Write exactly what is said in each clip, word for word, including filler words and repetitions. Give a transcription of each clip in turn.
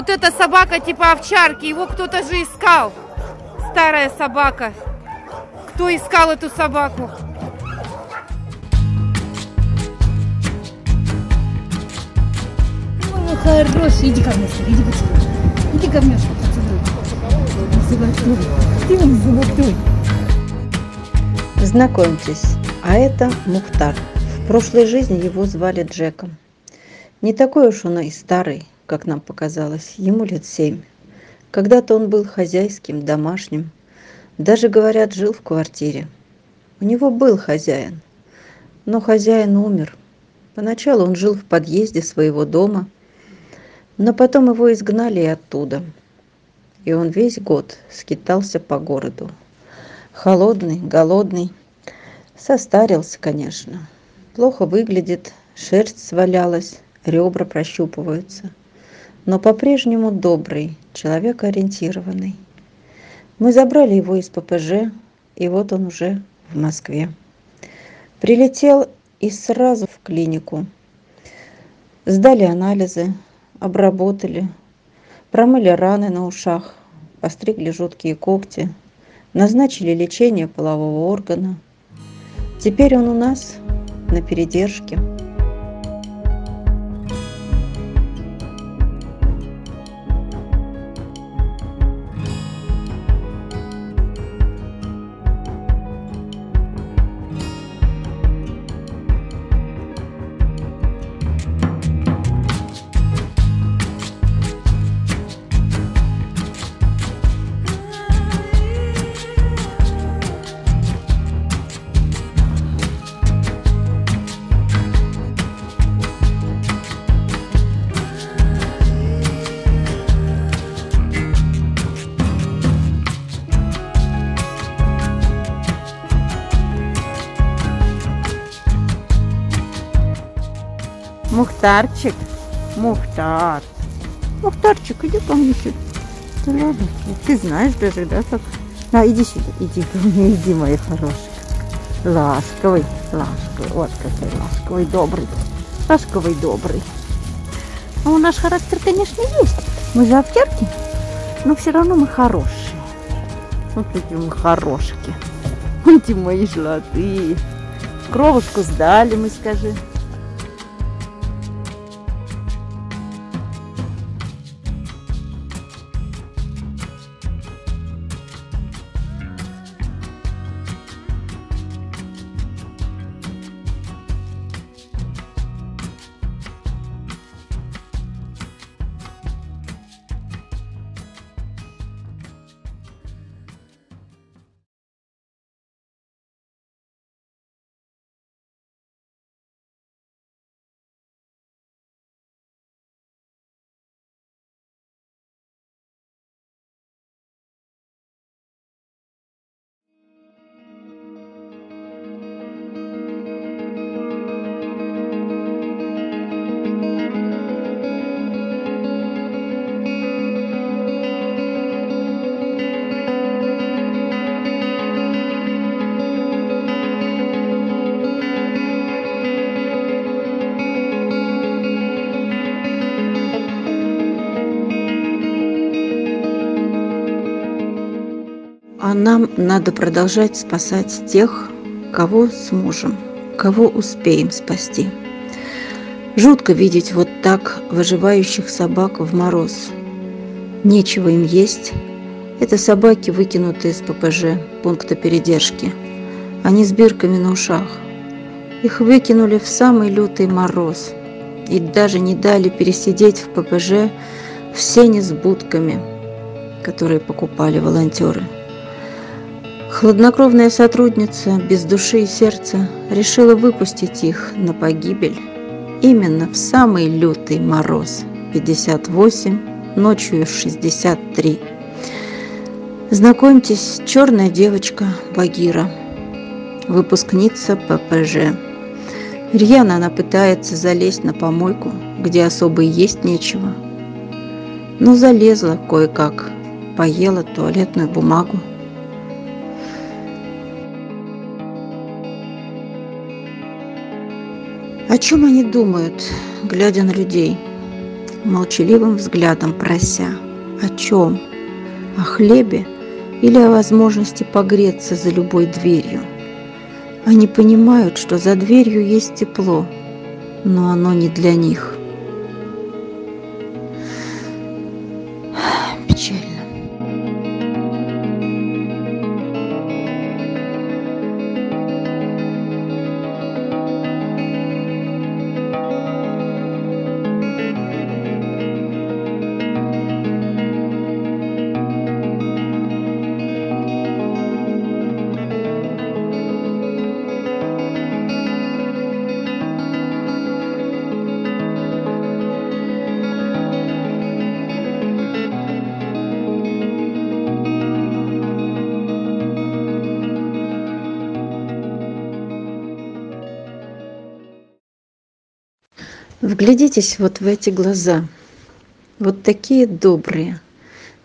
вот эта собака типа овчарки, его кто-то же искал. Старая собака. Кто искал эту собаку? Ну, хороший, иди ко мне, иди ко мне. Иди ко мне, что поцелуй. Ты золотой. Знакомьтесь, а это Мухтар. В прошлой жизни его звали Джеком. Не такой уж он и старый, как нам показалось, ему лет семь. Когда-то он был хозяйским, домашним, даже, говорят, жил в квартире. У него был хозяин, но хозяин умер. Поначалу он жил в подъезде своего дома, но потом его изгнали и оттуда. И он весь год скитался по городу. Холодный, голодный, состарился, конечно. Плохо выглядит, шерсть свалялась, ребра прощупываются. Но по-прежнему добрый, человекоориентированный. Мы забрали его из Пэ Пэ Жэ, и вот он уже в Москве. Прилетел и сразу в клинику. Сдали анализы, обработали, промыли раны на ушах, постригли жуткие когти, назначили лечение полового органа. Теперь он у нас на передержке. Мухтарчик, Мухтар, Мухтарчик, иди ко мне сюда. Ты, ладно, ты знаешь даже, да, как? На, иди сюда, иди ко мне, иди, моя хорошая. Ласковый, ласковый, вот какой ласковый, добрый, ласковый, добрый. Ну, наш характер, конечно, есть. Мы же овчарки, но все равно мы хорошие. Вот эти мы хорошки. Эти мои золотые. Кровушку сдали, мы скажи. А нам надо продолжать спасать тех, кого сможем, кого успеем спасти. Жутко видеть вот так выживающих собак в мороз. Нечего им есть. Это собаки, выкинутые из Пэ Пэ Жэ, пункта передержки. Они с бирками на ушах. Их выкинули в самый лютый мороз. И даже не дали пересидеть в Пэ Пэ Жэ в сене с будками, которые покупали волонтеры. Хладнокровная сотрудница без души и сердца решила выпустить их на погибель именно в самый лютый мороз пятьдесят восемь, ночью шестьдесят три. Знакомьтесь, черная девочка Багира, выпускница Пэ Пэ Жэ. Рьяно она пытается залезть на помойку, где особо и есть нечего, но залезла кое-как, поела туалетную бумагу. О чем они думают, глядя на людей? молчаливым взглядом прося, о чем? О хлебе или о возможности погреться за любой дверью. Они понимают, что за дверью есть тепло, но оно не для них. Печально. Вглядитесь вот в эти глаза, вот такие добрые,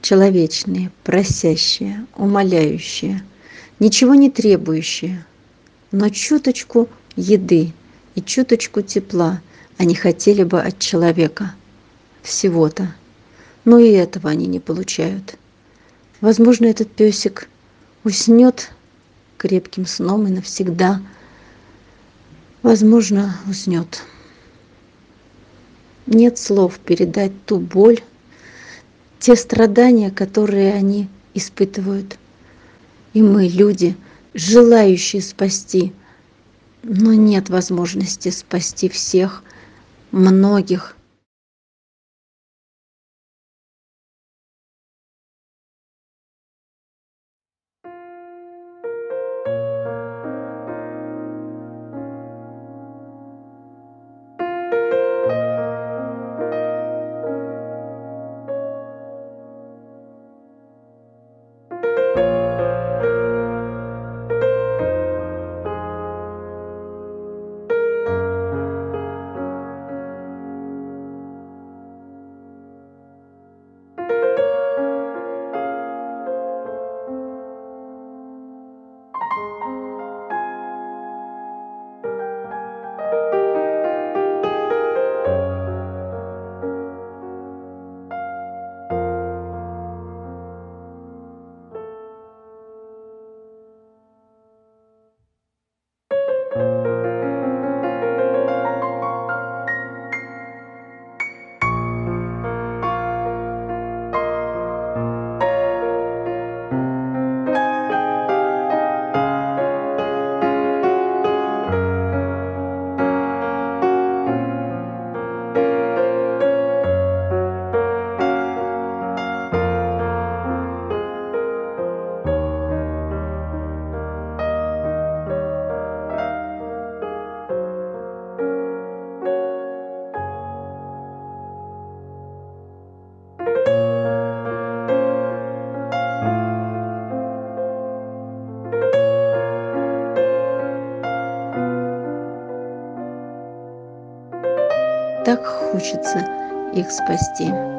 человечные, просящие, умоляющие, ничего не требующие, но чуточку еды и чуточку тепла они хотели бы от человека, всего-то, но и этого они не получают. Возможно, этот песик уснет крепким сном и навсегда, возможно, уснет. Нет слов передать ту боль, те страдания, которые они испытывают. И мы, люди, желающие спасти, но нет возможности спасти всех, многих. Так хочется их спасти.